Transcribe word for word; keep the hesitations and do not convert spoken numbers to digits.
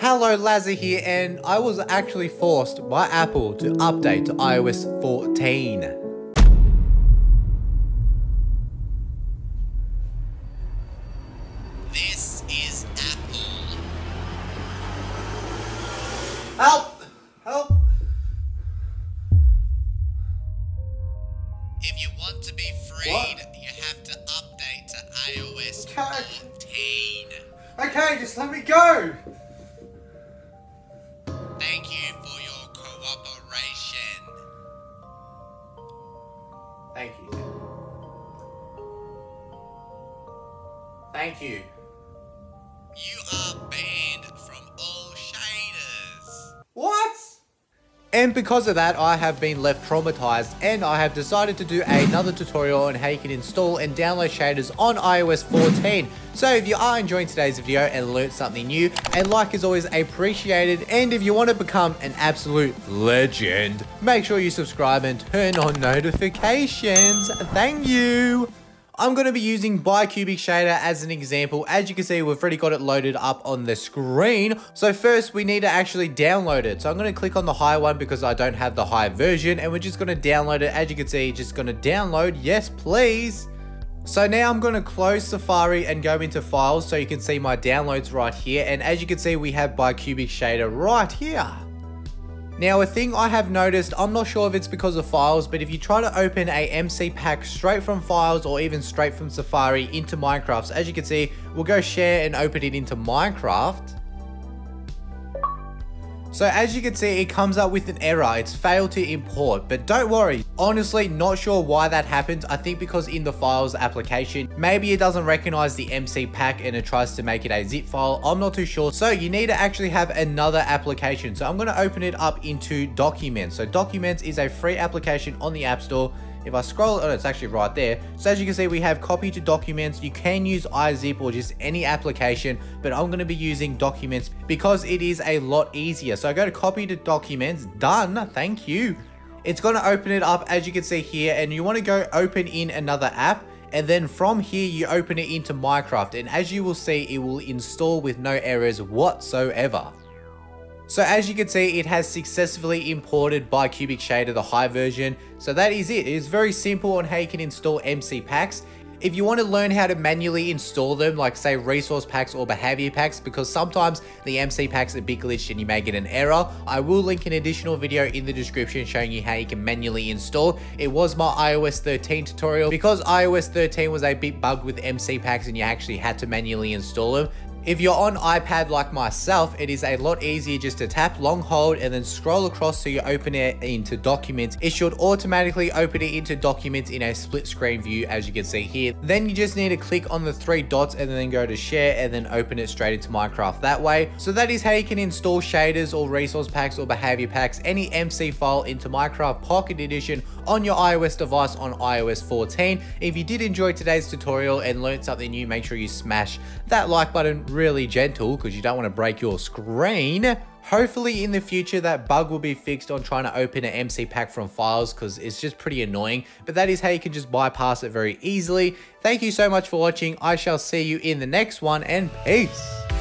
Hello, Lazzy here, and I was actually forced by Apple to update to i O S fourteen. This is Apple. Help! Help! If you want to be freed, what? You have to update to i O S fourteen. Okay, just let me go! Thank you for your cooperation. Thank you. Thank you. You are banned from all shaders. What? And because of that, I have been left traumatized, and I have decided to do another tutorial on how you can install and download shaders on i O S fourteen. So if you are enjoying today's video and learned something new, a like is always appreciated, and if you want to become an absolute legend, make sure you subscribe and turn on notifications. Thank you. I'm going to be using bicubic shader as an example. As you can see, we've already got it loaded up on the screen. So first we need to actually download it. So I'm going to click on the high one because I don't have the high version, and we're just going to download it. As you can see, just going to download. Yes, please. So now I'm going to close Safari and go into files so you can see my downloads right here. And as you can see, we have bicubic shader right here. Now, a thing I have noticed, I'm not sure if it's because of files, but if you try to open a mcpack straight from files or even straight from Safari into Minecraft, so as you can see, we'll go share and open it into Minecraft. So as you can see, it comes up with an error. It's failed to import, but don't worry. Honestly, not sure why that happens. I think because in the files application, maybe it doesn't recognize the mcpack and it tries to make it a zip file. I'm not too sure. So you need to actually have another application. So I'm going to open it up into Documents. So Documents is a free application on the App Store. If I scroll, oh, it's actually right there. So as you can see, we have copy to documents. You can use iZip or just any application, but I'm going to be using Documents because it is a lot easier. So I go to copy to documents. Done. Thank you. It's going to open it up as you can see here, and you want to go open in another app. And then from here, you open it into Minecraft. And as you will see, it will install with no errors whatsoever. So as you can see, it has successfully imported bicubic shader, the high version. So that is it. It is very simple on how you can install mcpacks. If you want to learn how to manually install them, like say resource packs or behavior packs, because sometimes the mcpacks are a bit glitched and you may get an error, I will link an additional video in the description showing you how you can manually install. It was my i O S thirteen tutorial because i O S thirteen was a bit bugged with mcpacks and you actually had to manually install them. If you're on iPad like myself, it is a lot easier just to tap long hold and then scroll across so you open it into Documents. It should automatically open it into Documents in a split screen view, as you can see here. Then you just need to click on the three dots and then go to share and then open it straight into Minecraft that way. So that is how you can install shaders or resource packs or behavior packs, any M C file into Minecraft Pocket Edition on your iOS device on i O S fourteen. If you did enjoy today's tutorial and learned something new, make sure you smash that like button really gentle because you don't want to break your screen. Hopefully in the future that bug will be fixed on trying to open an mcpack from files because it's just pretty annoying, but that is how you can just bypass it very easily. Thank you so much for watching. I shall see you in the next one, and peace.